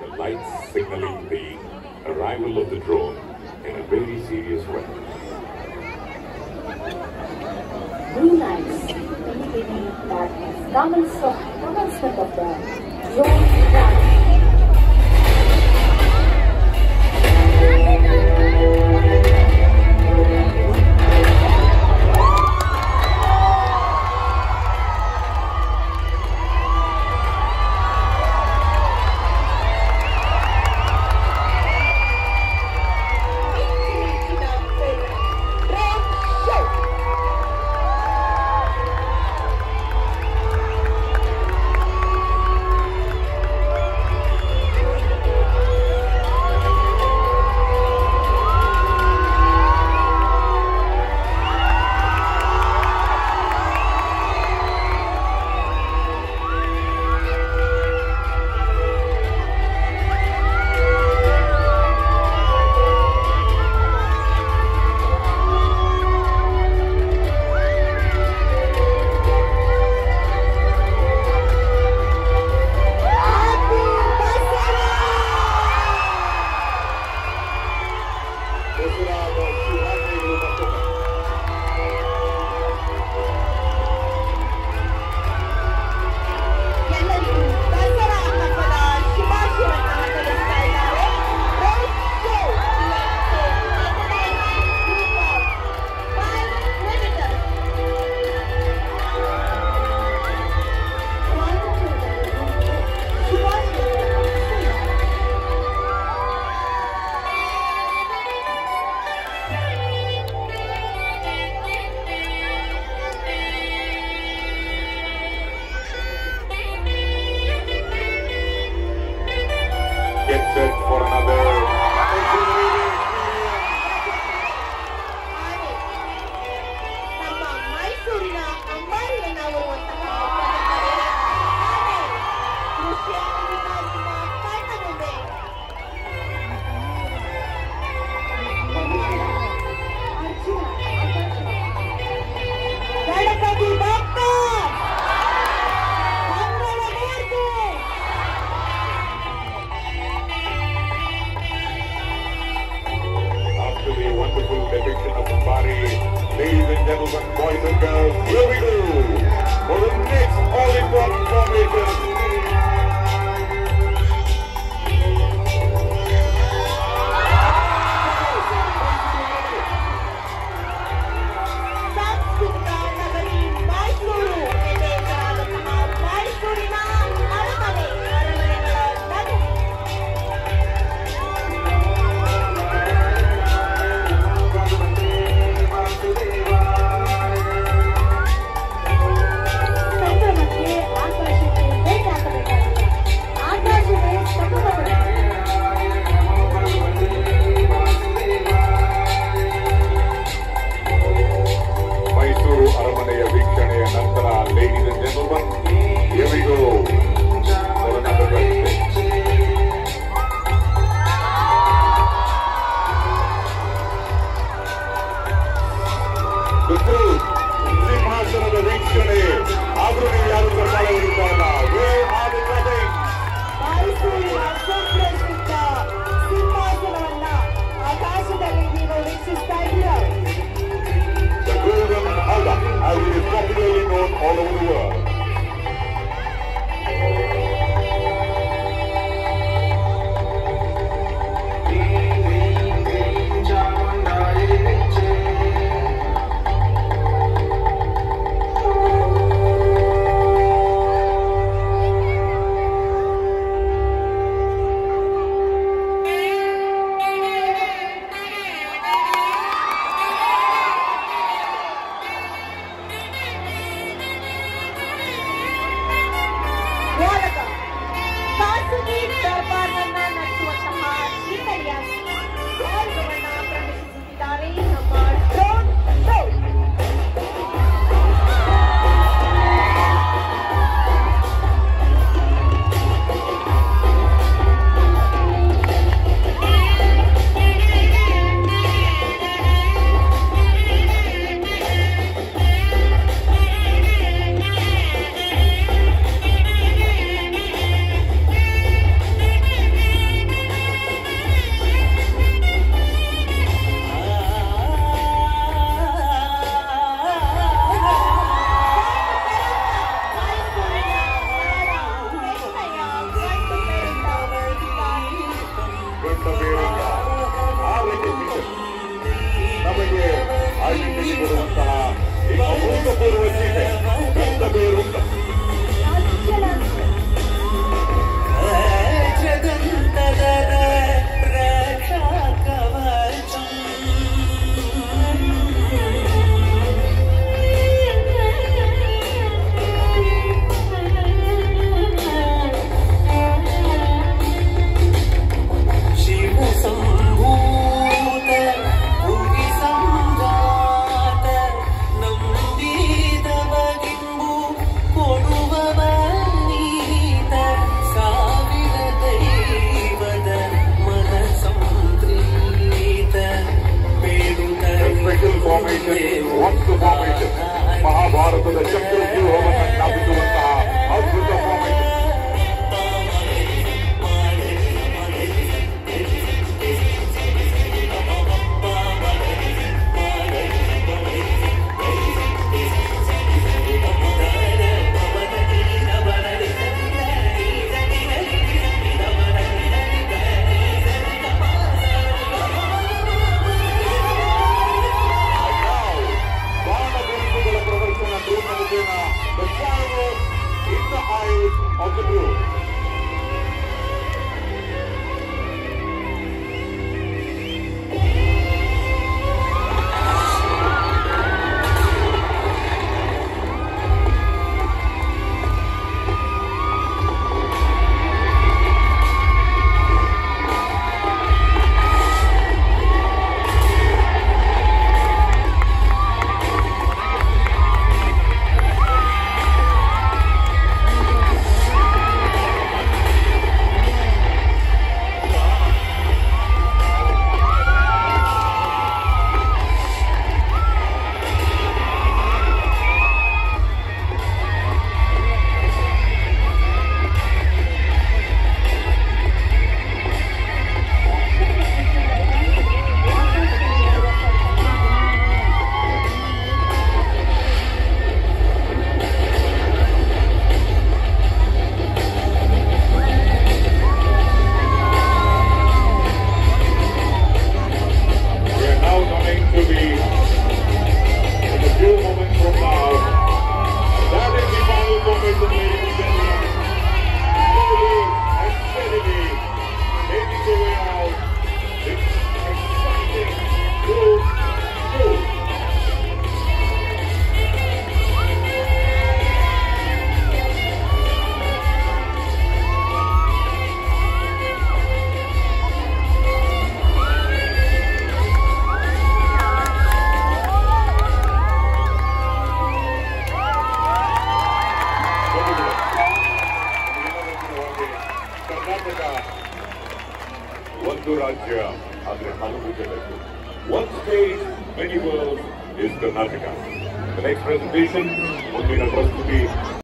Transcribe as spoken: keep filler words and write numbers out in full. The lights signaling the arrival of the drone in a very serious way. Blue lights indicating that commencement of the drone. Hindu Rajya One state, many worlds is Karnataka. The next presentation will be the first to be